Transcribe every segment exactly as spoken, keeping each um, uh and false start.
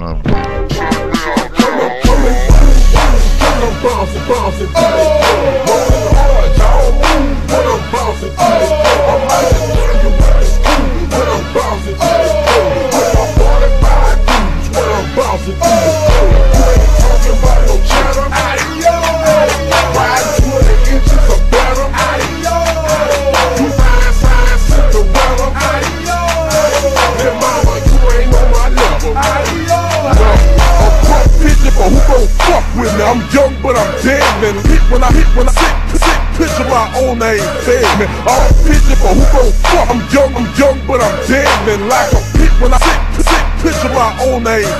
Fam. I'm young, but I'm dead, man. Hit when I hit, when I sit, sit, picture my own name, dead, man. I'm pitching for who gon' fuck. I'm young, I'm young, but I'm dead, man. Like a pit when I sit, sit, picture my own name.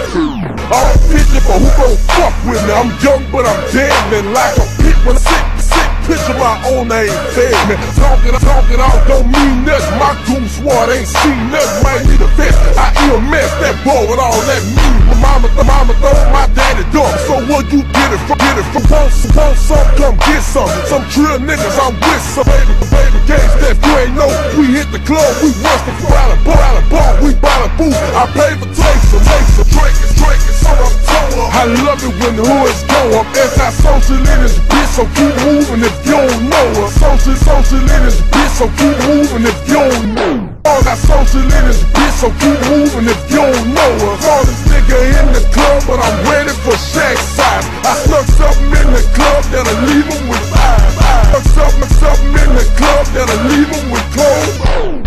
I'm pitching for who gon' fuck with me. I'm young, but I'm dead, man. Like a pit when I sit, sit, picture my own name, dead, man. Talking, talking, I don't mean nothing. My goon swore they ain't seen nothing. Might need a vest. I eat a mess. That boy with all that mean. My mama, th mama, th my daddy dumb. So what you get? Get it from home, some, some, come get some. Some trill niggas, I'm with some. Baby, baby, games that you ain't know. We hit the club, we rust the fry the bar, out of bar, we buy the food. I pay for takes, some takes, some drinking, drinking, so I'm told. I love it when the hoods go. I'm anti-social in this bitch, so keep moving if you don't know us. Social, social in this bitch, so keep moving if you don't know. All that social in this bitch, so keep moving if you don't know us. All this nigga in the club, but I'm ready for shack size. I stuck something in the club that'll leave them with eyes. I stuck something, something in the club that'll leave them with clothes.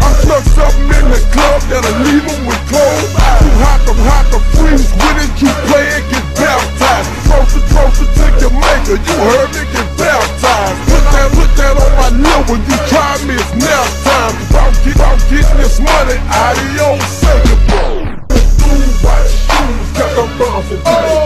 I stuck something in the club that'll leave them with clothes. Too hot to hot to freeze with it, you play it, get baptized. Closer, closer to your maker, you heard me, get baptized. Put that, put that on my lip when you try me, it's now time. If I'm, get, I'm getting this money, adios, say goodbye. Blue white shoes, got them bouncing to the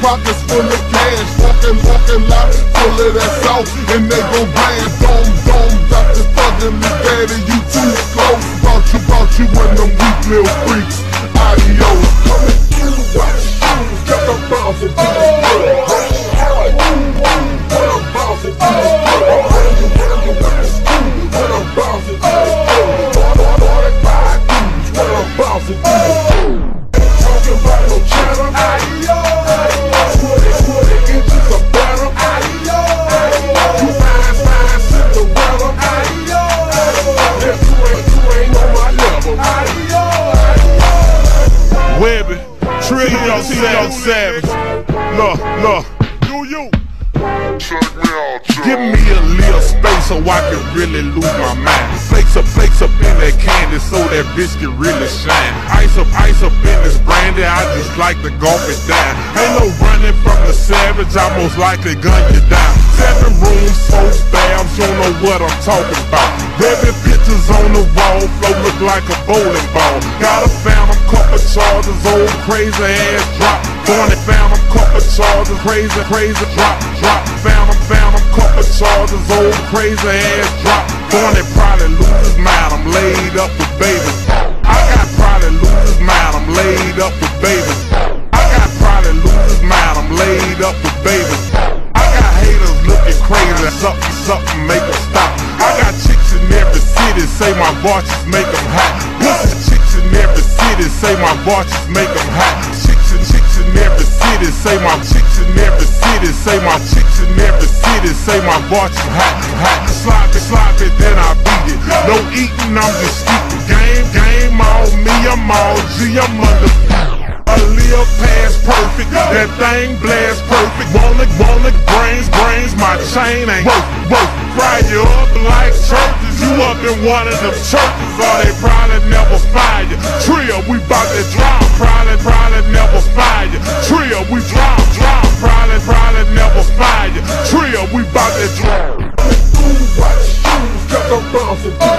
pockets full of cash, fucking, fucking lot full of that sauce, and they gon' blast. Dome, dome, doctor, fucking me, daddy, you too close. Bought you, bought you one them weak little freaks. Adios. Coming through, watch you, got the balls of this world. Got the balls of this world. Got the balls of this world. forty-five dudes, got the balls of this world. Savage, look, look, you, you, check me out, Joe. Give me a little space so I can really lose my mind. Flakes up, flakes up in that candy so that bitch can really shine. Ice up, ice up in this brandy, I just like to golf it down. Ain't no running from the savage, I most likely gun you down. Seven rooms, so fams, you don't know what I'm talking about. Every picture's on the wall, flow look like a bowling ball. Got a fam, I'm couple charges, old crazy ass drop. Born and found, I'm couple charges, crazy, crazy, drop, drop. Found, I'm found, I'm couple charges, old crazy ass drop. Born and probably lose his mind, I'm laid up with babies. I got probably lose his mind, I'm laid up with babies. I got probably lose his mind, I'm laid up with babies. I got haters looking crazy, something, something make them stop. I got chicks in every city, say my watches make them hot. Pussy chicks in every city, say my watches make them hot. Chicks in every city, say my chicks in every city, say my chicks in every city, say my watch is hot, hot. Slide it, slide it, then I beat it. No eating, I'm just eating. Game, game all me, I'm all G, I'm under. I live past perfect, that thing blast perfect. Wanna, wanna, brains, brains, my chain ain't worth, worth. Fry you up like churches, you up in one of them churches, or they probably never fire you. Trill, we bout to drive, probably, probably never fire you. Trill, we drive, drive, probably, probably never fire you. Trill, we bout to drive. Got the bounce.